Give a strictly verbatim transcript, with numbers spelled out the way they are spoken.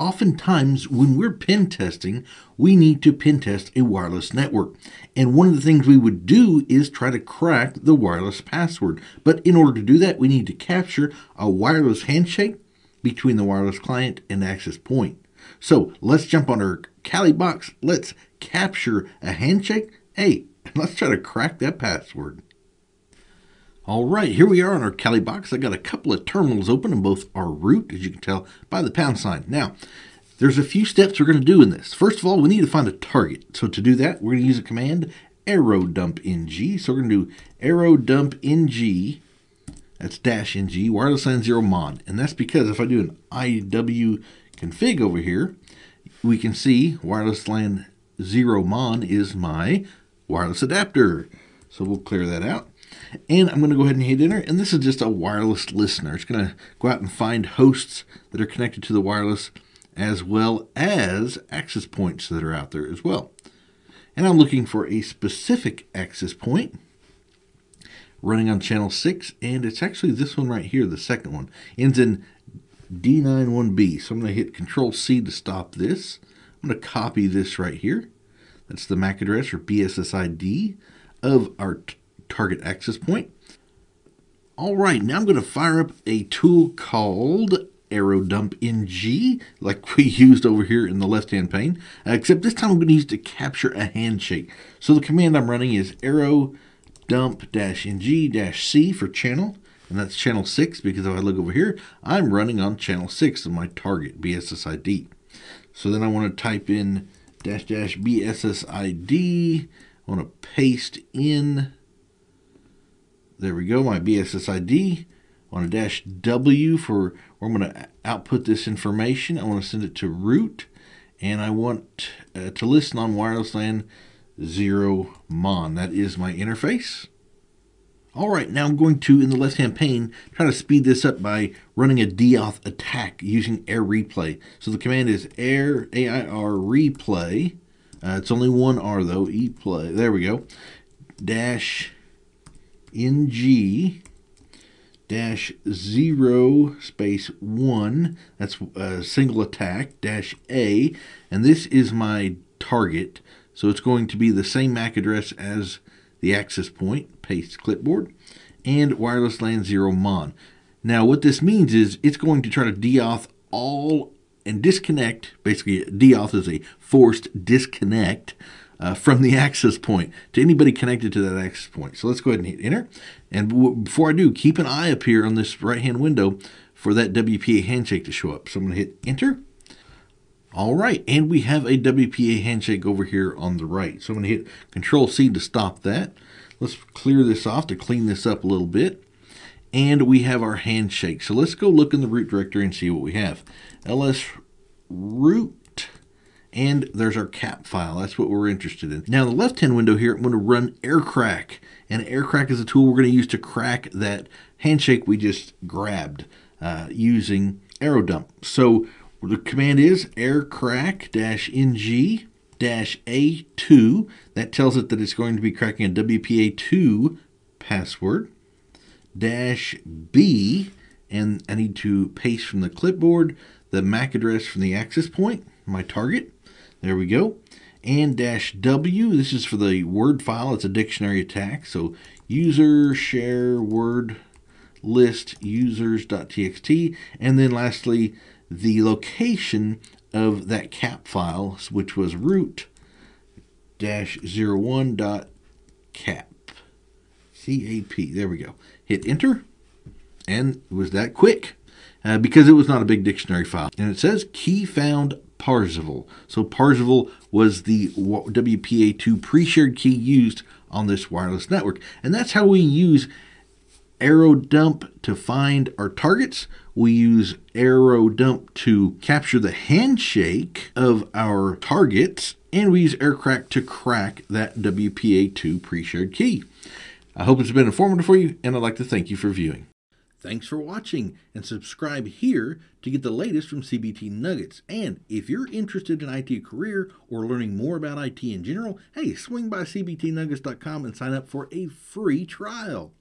oftentimes when we're pin testing, we need to pin test a wireless network. And one of the things we would do is try to crack the wireless password. But in order to do that, we need to capture a wireless handshake between the wireless client and access point. So let's jump on our Kali box. Let's capture a handshake. Hey, let's try to crack that password. All right, here we are on our Kali box. I got a couple of terminals open in both our root, as you can tell by the pound sign. Now, there's a few steps we're going to do in this. First of all, we need to find a target. So to do that, we're going to use a command, airodump-ng. So we're going to do airodump-ng, that's dash ng, wireless LAN zero mon. And that's because if I do an I W config over here, we can see wireless LAN zero mon is my wireless adapter. So we'll clear that out. And I'm going to go ahead and hit enter, and this is just a wireless listener. It's going to go out and find hosts that are connected to the wireless, as well as access points that are out there as well. And I'm looking for a specific access point running on channel six, and it's actually this one right here, the second one. Ends in D ninety-one B, so I'm going to hit control C to stop this. I'm going to copy this right here. That's the M A C address, or B S S I D, of our target access point. All right, now I'm going to fire up a tool called airodump-ng, like we used over here in the left-hand pane, uh, except this time I'm going to use it to capture a handshake. So the command I'm running is airodump-ng-c for channel, and that's channel six, because if I look over here, I'm running on channel six of my target, B S S I D. So then I want to type in dash dash B S S I D, I want to paste in, there we go, my B S S I D. I want to dash W for where I'm going to output this information. I want to send it to root, and I want uh, to listen on wireless LAN zero mon. That is my interface. All right, now I'm going to, in the left-hand pane, try to speed this up by running a D auth attack using air replay. So the command is air, A I R, replay. Uh, it's only one R though, eplay. There we go. Dash ng dash zero space one, that's a single attack, dash A, and this is my target, so it's going to be the same M A C address as the access point, paste clipboard, and wireless LAN zero mon. Now what this means is it's going to try to deauth all and disconnect, basically deauth is a forced disconnect, Uh, from the access point to anybody connected to that access point. So let's go ahead and hit enter. And before I do, keep an eye up here on this right-hand window for that W P A handshake to show up. So I'm going to hit enter. All right, and we have a W P A handshake over here on the right. So I'm going to hit control C to stop that. Let's clear this off to clean this up a little bit. And we have our handshake. So let's go look in the root directory and see what we have. L S root. And there's our cap file. That's what we're interested in. Now, the left-hand window here, I'm going to run aircrack. And aircrack is a tool we're going to use to crack that handshake we just grabbed uh, using airodump. So the command is aircrack-ng-a two. That tells it that it's going to be cracking a W P A two password. Dash B, and I need to paste from the clipboard the M A C address from the access point, my target, there we go, and dash W, this is for the word file, it's a dictionary attack, so user share word list users.txt, and then lastly, the location of that cap file, which was root dash zero one dot cap, C A P, there we go, hit enter, and it was that quick, uh, because it was not a big dictionary file, and it says key found Parzival. So Parzival was the W P A two pre-shared key used on this wireless network. And that's how we use airodump to find our targets. We use airodump to capture the handshake of our targets. And we use aircrack to crack that W P A two pre-shared key. I hope it's been informative for you, and I'd like to thank you for viewing. Thanks for watching, and subscribe here to get the latest from C B T Nuggets. And if you're interested in I T career or learning more about I T in general, hey, swing by C B T nuggets dot com and sign up for a free trial.